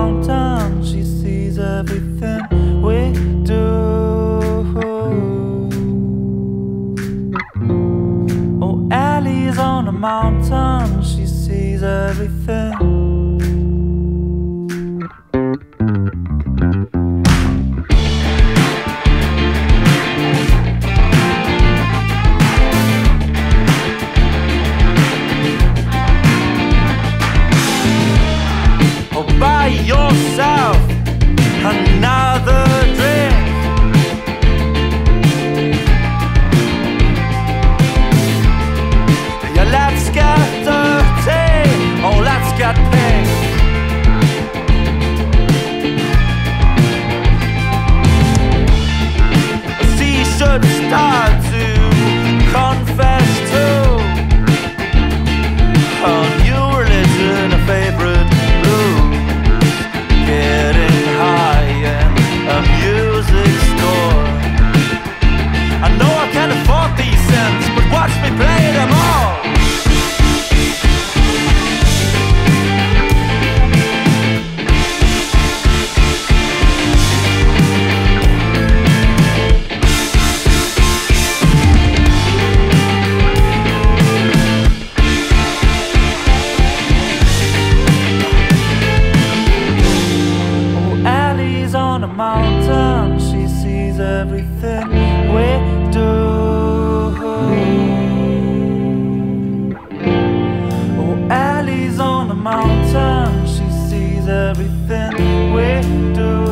long time. She sees everything we do. Oh, Allie's on a mountain. She sees everything. Buy yourself another drink. Yeah, let's get dirty. Oh, let's get pink. She should start to confess to her new religion, a favorite. On a mountain, she sees everything we do. Oh, Allie's on a mountain, she sees everything we do.